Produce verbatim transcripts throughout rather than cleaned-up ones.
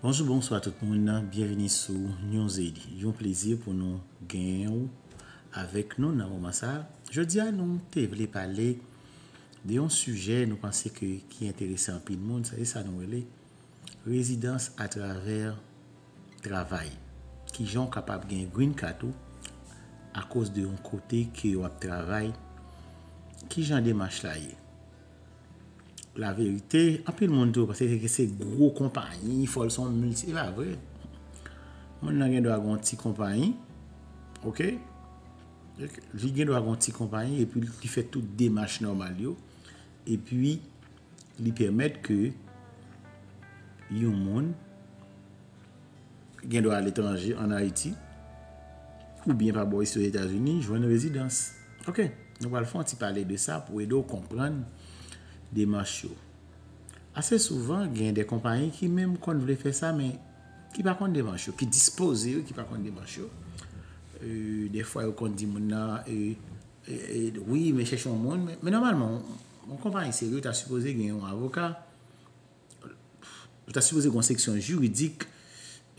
Bonjour, bonsoir tout le monde. Bienvenue sur Nyon Zedi. C'est un plaisir pour nous gagner avec nous dans le moment ça. Je dis à nous, je voulais parler d'un sujet nous pensons que qui est intéressant pour le monde. C'est ça nous relève. Résidence à travers travail. Qui sont capables de gagner green card à cause de un côté qui a travail. Qui j'en démarche là. La vérité, un peu le monde, parce que c'est gros compagnie, il faut le son multi, c'est pas vrai. Mon n'a rien de la grande petite compagnie, ok? J'ai rien de la grande petite compagnie, et puis il fait toutes des démarches normales, et puis il permet que les gens qui sont à l'étranger, en Haïti, ou bien par rapport aux États-Unis, jouent une résidence. Ok? Nous allons faire un petit parler de ça pour aider à comprendre. Des marchés. Assez souvent, il y a des compagnies qui, même quand on voulait faire ça, mais qui ne font des marchés, qui disposent, qui ne font des marchés. Euh, des fois, on dit euh, euh, oui, mais cherchons le monde. Mais, mais normalement, on compagnie sérieuse, tu as supposé qu'il y a un avocat, tu as supposé qu'il y a une section juridique,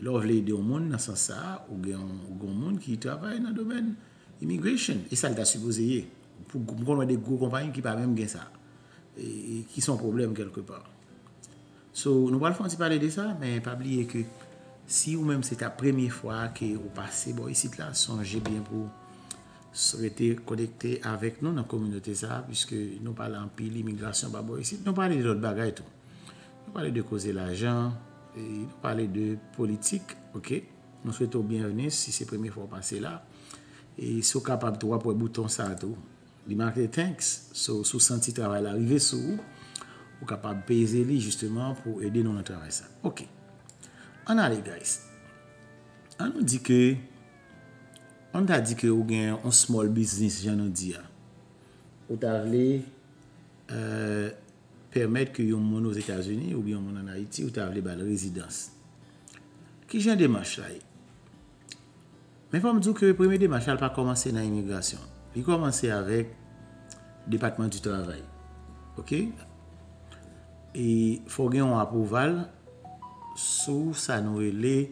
là, on veut aider au monde dans ce sens-là, ou il y a un monde qui travaille dans le domaine immigration. Et ça, tu as supposé pour qu'on ait des gros compagnies qui ne peuvent même pas ça. Et qui sont problèmes quelque part. So, nous allons faire un petit parler de ça, mais pas oublier que si ou même c'est la première fois que vous passez bon, ici, là, songez bien pour souhaiter connecter avec nous dans la communauté, ça, puisque nous parlons en pile immigration, bah, bon, ici. Nous parlons d'autres bagages. Nous parlons de causer l'argent, nous parlons de politique. Ok, nous souhaitons bienvenue si c'est la première fois passer là. Et si vous êtes capable de voir pour le bouton, ça à tout. Il marque thanks, so, sous senti travail arrivé sous vous, ou capable de payer lui justement pour aider nous dans le travail. Ça. Ok. On a les guys. On nous dit que, on t'a dit que vous avez un small business, j'en ai dit. Vous avez euh, permettre que vous avez aux États-Unis ou bien vous en Haïti, vous avez la résidence. Qui j'en démarche là? Mais il faut me dire que le premier démarche n'a pas commencé dans l'immigration. Il commence avec le département du travail. OK? Et il faut qu'il y ait un approval sous sa nouvelle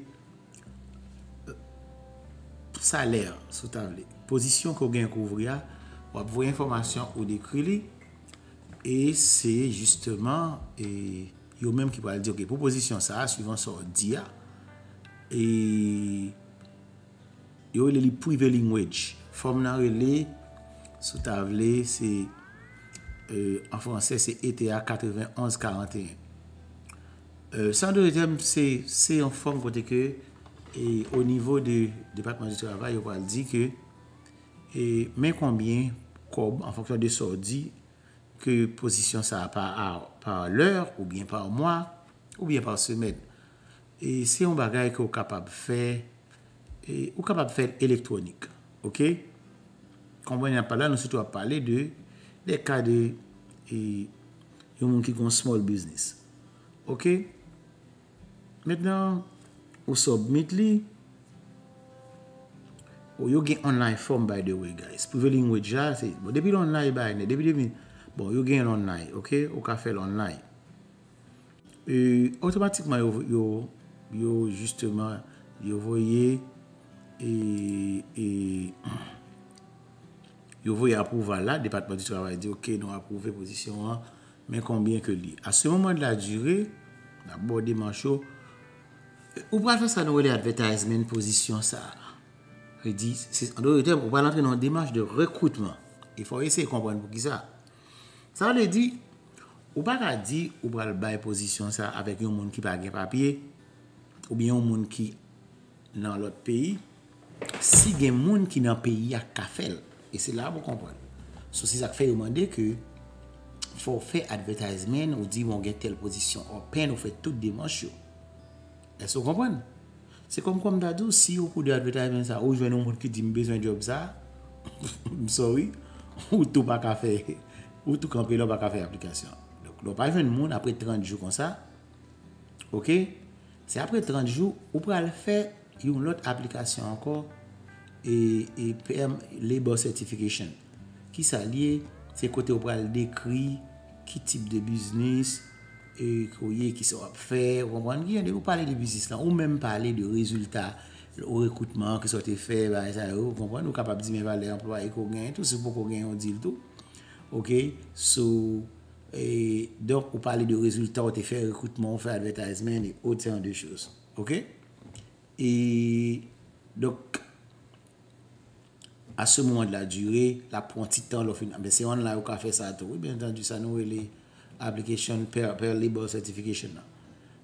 salaire, sous table. Position qu'on gagne couvrir, on voit information au décret. Et c'est justement, il y a même qui va dire, OK, proposition ça, suivant son D I A. Et il y a le prevailing wage. Forme nan relé sous table c'est euh, en français c'est E T A quatre-vingt-onze quarante et un. Euh, sans deuxième c'est c'est en forme côté que et au niveau du département du travail on va dire que et mais combien comme en fonction de sordi que position ça par par l'heure ou bien par mois ou bien par semaine et c'est un bagage qu'on capable faire et ou capable faire électronique. OK? Quand on a parlé, nous surtout parler de des cas de et gens qui ont small business. OK? Maintenant, on submit li ou yo gen online form by the way guys. Prevailing wage c'est bon depuis l'online by ne depuis deux mille bon yo gen online, OK? Ou ka faire l'online. Euh automatiquement yo yo, yo justement yo voyez et et vous voyez approuver là département du travail dit OK nous approuver position un, mais combien que lui à ce moment de la durée d'abord des manchots ou pas faire ça nous les advertisement position ça il dit c'est en d'autres termes on va entrer dans une démarche de recrutement il faut essayer de comprendre pour qui ça ça veut dire ou pas dire ou pas le bail position ça avec un monde qui pas gain papier ou bien un monde qui dans l'autre pays, si il y a des gens qui sont dans le pays, il y a Kafel. Et c'est là pour comprendre. So, c'est ça qui fait demander que faut faire advertisement ou dire qu'on a telle position. En peine, on fait toutes des manches. Est-ce que vous comprenez? C'est comme comme Dadou, si au cours de l'advertisement, ou je vois un monde qui dit que j'ai besoin de job ça, sorry, ou tout pas qu'à faire, ou tout camper là, pas qu'à faire application. Donc, pas besoin de monde après trente jours comme ça. OK? C'est après trente jours, on peut le faire. Il y a une autre application encore et, et P M Labor Certification qui s'allie, c'est côté où on décrit qui type de business courrier qui sont faits, vous comprenez, vous parlez de business là, ou même parler de résultats au recrutement qui sont faits, vous comprenez, vous capable de dire mais les employés qu'on gagne tout, c'est pour qu'on gagne on dit le tout. OK, so et donc vous parlez de résultats, vous fait recrutement, vous fait advertisement et autant de choses. OK? Et donc à ce moment de la durée, la pointe temps l'offre, mais c'est on là où qu'a fait ça tout. Oui, bien entendu, ça nous les application per, per label certification.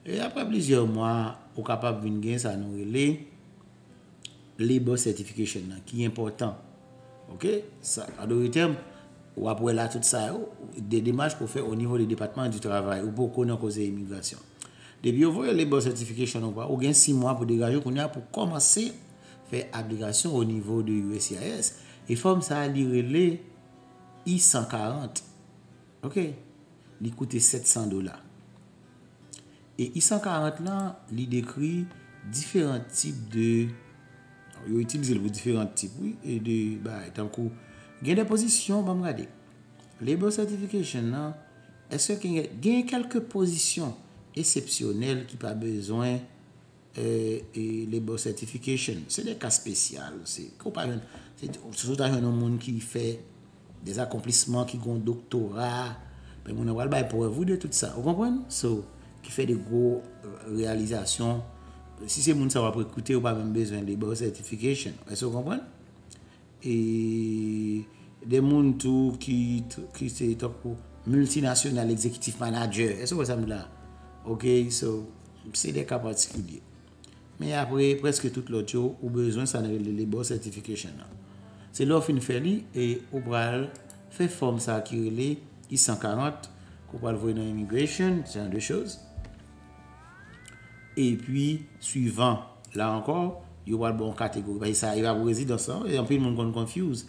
Et après plusieurs mois, on est capable de gagner ça nous les label certification qui est important. OK? Ça en d'autres termes, ou après là tout ça des démarches qu'on fait au niveau du département du travail ou pour qu'on a causé immigration. Depuis vous voyez label certification on va, on gagne six mois pour dégager qu'on a pour commencer faire application au niveau de U S C I S et forme ça à l'irrelé I cent quarante. OK? Il coûte sept cents dollars. Et I cent quarante là, il décrit différents types de. Il utilise les différents types, oui. Et de. Bah, tant que. Il y a des positions, on va regarder. Labor certification là, est-ce qu'il y a quelques positions exceptionnelles qui n'ont pas besoin euh, et labor certification? C'est des cas spéciaux. C'est surtout un monde qui fait des accomplissements, qui ont un doctorat. Mais mon aval bail pour vous de tout ça. Vous comprenez? So, qui fait des gros réalisations. Si c'est moun ça va écouter, ou pas même besoin de label certification. Est-ce que vous comprenez? Et des moun tout qui qui c'est multinational executive manager. Est-ce que ça me là? OK, so c'est des cas particuliers. Mais après presque toute l'autre chose, ou besoin ça le label certification. C'est l'offre une feli et ou bral fait forme ça qui relève I cent quarante, qu'on va le voir dans l'immigration, c'est un de choses. Et puis, suivant, là encore, il y a une bonne catégorie. Ça, il va vous résider dans ça, et en plus, le monde est confuse.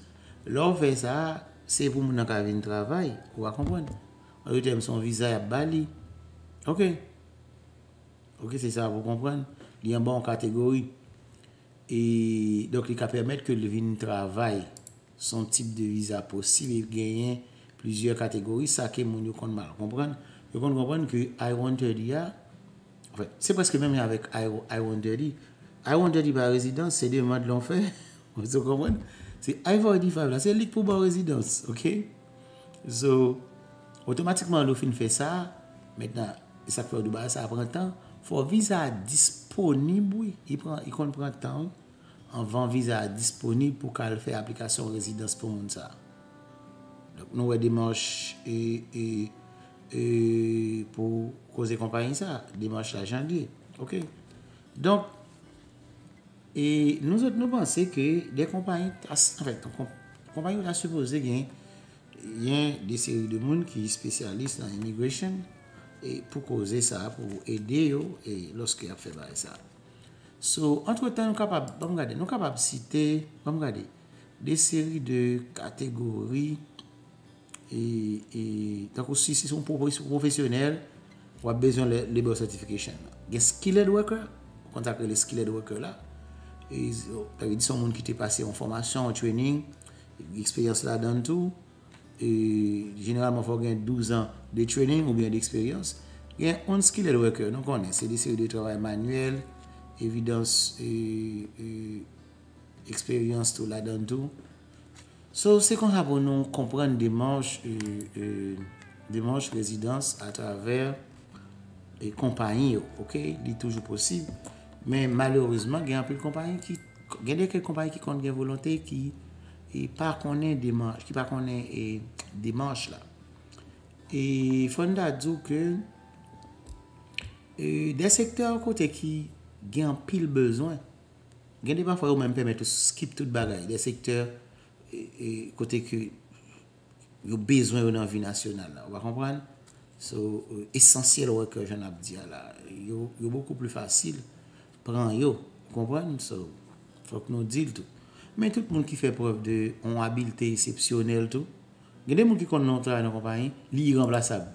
L'on fait ça, c'est pour les gens qui ont un travail, vous comprenez? En d'autres termes, son visa à Bali. OK. OK, c'est ça, vous comprenez? Il y a une bonne catégorie. Et donc, il va permettre que le vin travail, son type de visa possible, il gagne plusieurs catégories, ça que mon yo kon mal comprendre. Yo kon comprendre que I cent quarante en fait, c'est presque même avec I cent quarante. I cent quarante par résidence, c'est demande de l'on fait. Vous comprenez? C'est I cent quarante-cinq là, c'est lit pour ba résidence, OK? So automatiquement l'on fin fait ça. Maintenant, ça fait du bas, ça prend temps. Faut visa disponible, il prend il kon prend temps avant visa disponible pour qu'elle fait application résidence pour mon ça. Donc, nous avons des démarches et, et, et pour causer compagnie ça, démarche à janvier. OK? Donc, et nous autres, nous pensons que des compagnies, en fait, compagnies, on a supposé qu'il y a des séries de monde qui spécialisent dans l'immigration et pour causer ça, pour aider eux et lorsqu'ils ont fait ça. So, entre-temps, nous sommes capables de citer des séries de catégories. Et, et donc aussi si son professionnel on a besoin de labor certification. Les skilled workers, on contacte les skilled workers là, et ils sont monde qui t'est passé en formation, en training, expérience là dans tout. Et généralement faut gagner douze ans de training ou bien d'expérience. Il y a un skilled worker, donc on est c'est des séries de travail manuel, évidence et, et expérience tout là dans tout. So, c'est qu'on a pour nous comprendre des manches, euh, euh, des manches résidence à travers les compagnies, OK? Il est toujours possible. Mais malheureusement, il y a un peu de compagnies qui, il y a des compagnies qui ont des volontés qui ne connaissent pas des manches, qui pas connaissent des manches là. Et il faut dire que euh, des secteurs côté qui ont un pile besoin, il y a des parfois où même permettre de skip toute bagaille, des secteurs et côté que yo besoin yo nan vi national là, vous comprenez? So euh, essentiel ouais que j'en ai dit là, yo yo beaucoup plus facile prend yo, comprenez? So faut que nous dit tout. Mais tout le monde qui fait preuve de on habileté exceptionnelle tout, il y a des gens qui connaissent notre dans compagnie, li irremplaçable.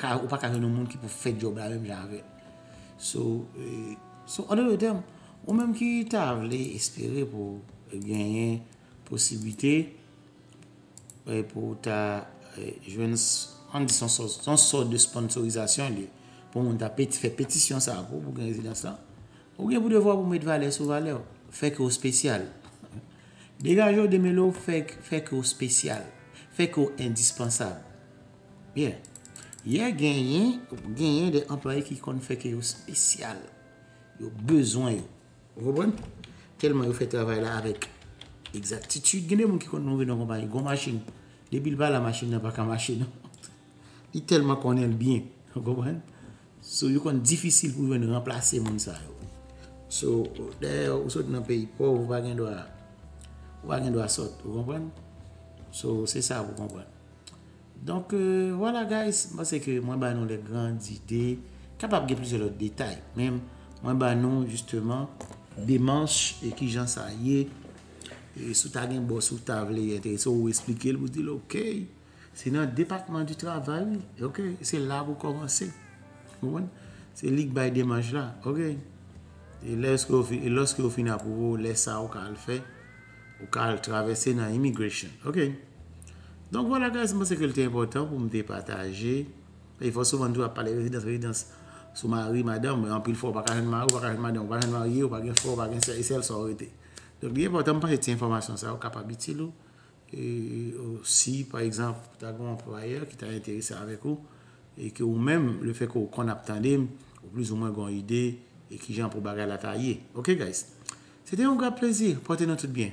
Pas ou pas qu'un monde qui pour faire job là même j'avais. So euh, so en d'autres termes, ou même qui t'a voulu espérer pour gagner possibilité pour ta jeunesse on dit son sorte de sponsorisation lui, pour on fait pétition ça pour pour gagner résidence là ou bien pour devoir pour mettre valeur sur valeur fait que au spécial dégagez de mélo fait fait que au spécial fait que indispensable bien il y a gagné gagné des employés qui connaissent fait que au spécial ils ont besoin vous comprenez tellement ils fait travail là avec exactitude gagné mon qui connaît dans compagnie gon machine depuis le bas la machine n'a pas qu'à machine il tellement qu'on aime bien vous comprenez so you kon difficile pour venir remplacer mon ça so d'ailleurs vous êtes dans pays pauvre vous pas gain droit vous pas gain droit sorte vous comprenez so c'est ça vous comprenez donc euh, voilà guys moi c'est que moi ba nous les grandes idées capable de plusieurs autres détails même moi ba nous justement des manches et qui j'en saillé et sous ta gain boss sous table et so vous expliquer vous dire OK c'est dans le département du travail OK c'est là vous commencez. C'est ligue by démarche là, ok. Et lorsque vous finissez à pouvoir laisser ça au cas le fait, au cas le traverser dans l'immigration, ok. Donc voilà, guys, moi c'est que c'est important pour me départager. Il faut souvent toujours parler de résidence, résidence, sous mari, madame, mais en plus il faut pas qu'elle mari, pas qu'elle madame, pas qu'elle mariée, pas qu'elle fort, pas qu'elle c'est celle sortie. Donc il est important pour cette information ça au capable de l'eau. Et aussi par exemple, tu as un employeur qui t'a intéressé avec vous. Et que ou même le fait qu'on attendait ou plus ou moins qu'on idée et qui j'ai un pour bagarre la tailler. OK guys. C'était un grand plaisir. Portez-nous tout bien.